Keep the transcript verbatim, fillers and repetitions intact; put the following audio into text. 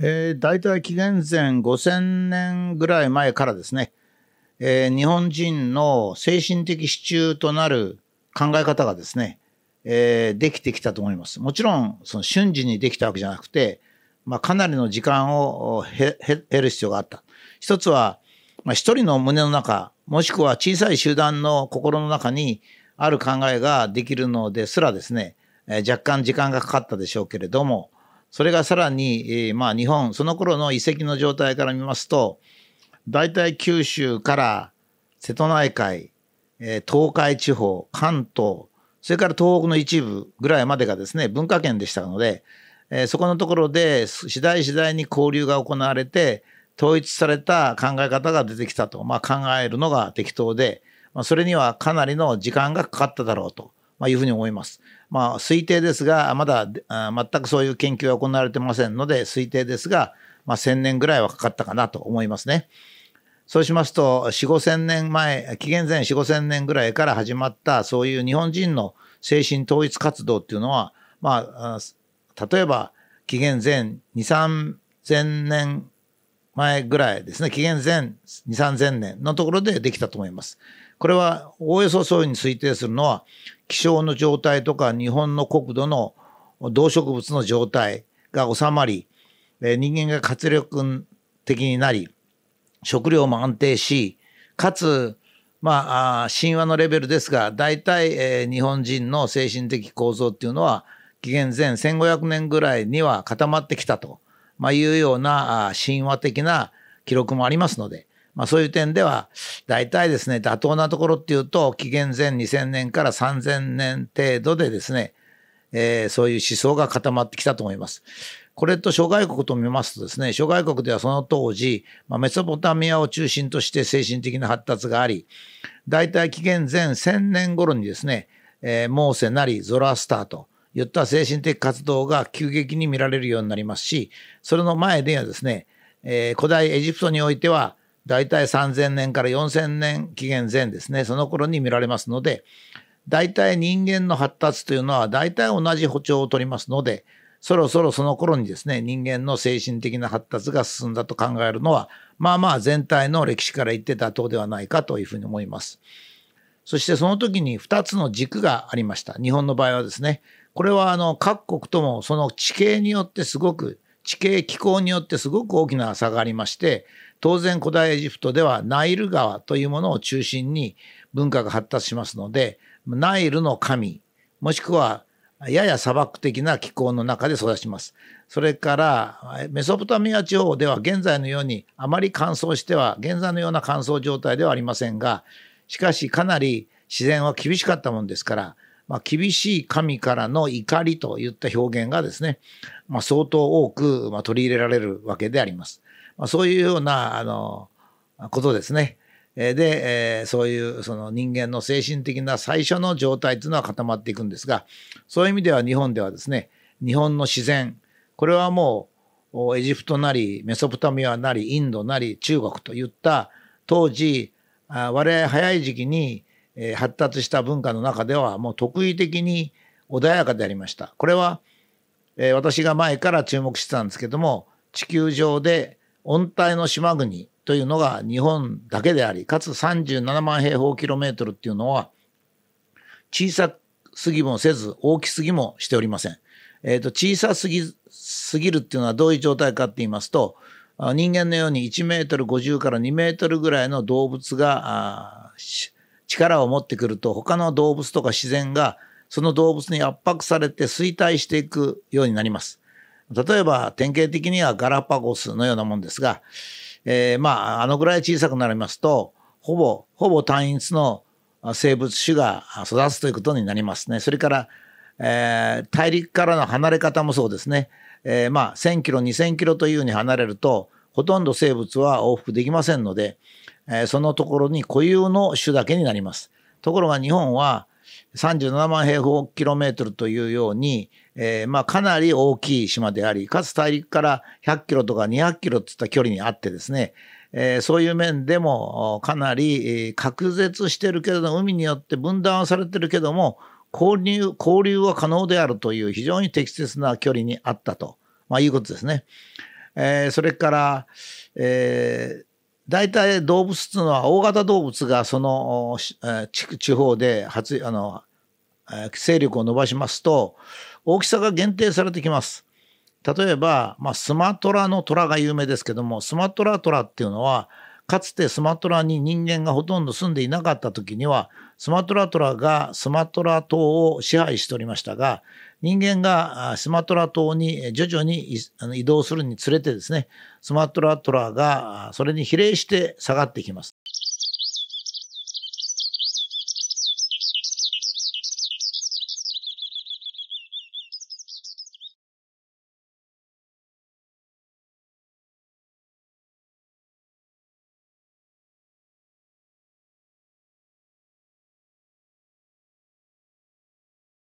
えー、大体紀元前ごせんねんぐらい前からですね、えー、日本人の精神的支柱となる考え方がですね、えー、できてきたと思います。もちろんその瞬時にできたわけじゃなくて、まあ、かなりの時間を経る必要があった。一つは、まあ、一人の胸の中、もしくは小さい集団の心の中にある考えができるのですらですね、えー、若干時間がかかったでしょうけれども、それがさらに、えー、まあ日本、その頃の遺跡の状態から見ますと、大体九州から瀬戸内海、えー、東海地方、関東、それから東北の一部ぐらいまでがですね、文化圏でしたので、えー、そこのところで次第次第に交流が行われて、統一された考え方が出てきたと、まあ、考えるのが適当で、まあ、それにはかなりの時間がかかっただろうと。まあいうふうに思います。まあ推定ですが、まだ全くそういう研究は行われてませんので、推定ですが、まあ、せんねんぐらいはかかったかなと思いますね。そうしますと、よん、ごせんねんまえ、紀元前よん、ごせんねんぐらいから始まった、そういう日本人の精神統一活動っていうのは、まあ、例えば、紀元前に、さんぜんねんまえぐらいですね、紀元前に、さんぜんねんのところでできたと思います。これはおおよそそういうふうに推定するのは、気象の状態とか日本の国土の動植物の状態が収まり、人間が活力的になり、食料も安定し、かつ、まあ、神話のレベルですが、大体日本人の精神的構造っていうのは、紀元前せんごひゃくねんぐらいには固まってきたというような神話的な記録もありますので、まあそういう点では、大体ですね、妥当なところっていうと、紀元前にせんねんからさんぜんねん程度でですね、えー、そういう思想が固まってきたと思います。これと諸外国と見ますとですね、諸外国ではその当時、まあ、メソポタミアを中心として精神的な発達があり、大体紀元前せんねん頃にですね、えー、モーセなりゾロアスターといった精神的活動が急激に見られるようになりますし、それの前ではですね、えー、古代エジプトにおいては、大体さんぜんねんからよんせんねん紀元前ですね、その頃に見られますので、大体人間の発達というのは大体同じ歩調をとりますので、そろそろその頃にですね、人間の精神的な発達が進んだと考えるのは、まあまあ全体の歴史から言って妥当ではないかというふうに思います。そしてその時にふたつの軸がありました。日本の場合はですね、これはあの各国ともその地形によってすごく、地形気候によってすごく大きな差がありまして、当然古代エジプトではナイル川というものを中心に文化が発達しますので、ナイルの神、もしくはやや砂漠的な気候の中で育ちます。それからメソポタミア地方では現在のようにあまり乾燥しては、現在のような乾燥状態ではありませんが、しかしかなり自然は厳しかったもんですから、まあ、厳しい神からの怒りといった表現がですね、まあ、相当多く取り入れられるわけであります。まあ、そういうようなあのことですね。で、えー、そういうその人間の精神的な最初の状態というのは固まっていくんですが、そういう意味では日本ではですね、日本の自然、これはもうエジプトなりメソポタミアなりインドなり中国といった当時、我々早い時期に発達した文化の中ではもう特異的に穏やかでありました。これは、えー、私が前から注目してたんですけども、地球上で温帯の島国というのが日本だけであり、かつさんじゅうななまん平方キロメートルっていうのは小さすぎもせず大きすぎもしておりません。えーと、小さすぎ、すぎるっていうのはどういう状態かって言いますと、人間のようにいちメートルごじゅうからにメートルぐらいの動物が、あ力を持ってくると他の動物とか自然がその動物に圧迫されて衰退していくようになります。例えば典型的にはガラパゴスのようなもんですが、えー、まああのぐらい小さくなりますとほぼほぼ単一の生物種が育つということになりますね。それから、えー、大陸からの離れ方もそうですね。えー、まあせんキロにせんキロというふうに離れるとほとんど生物は往復できませんので、そのところに固有の種だけになります。ところが日本はさんじゅうななまん平方キロメートルというように、えー、まあかなり大きい島であり、かつ大陸からひゃっキロとかにひゃっキロといった距離にあってですね、えー、そういう面でもかなり隔絶してるけれど海によって分断はされてるけども交流、交流は可能であるという非常に適切な距離にあったと、まあ、いうことですね。えー、それから、えー、大体動物っていうのは大型動物がその地区地方で発あの勢力を伸ばしますと大きさが限定されてきます。例えば、まあ、スマトラの虎が有名ですけども、スマトラトラっていうのはかつてスマトラに人間がほとんど住んでいなかった時にはスマトラトラがスマトラ島を支配しておりましたが、人間がスマトラ島に徐々に移動するにつれてですね、スマトラトラがそれに比例して下がってきます。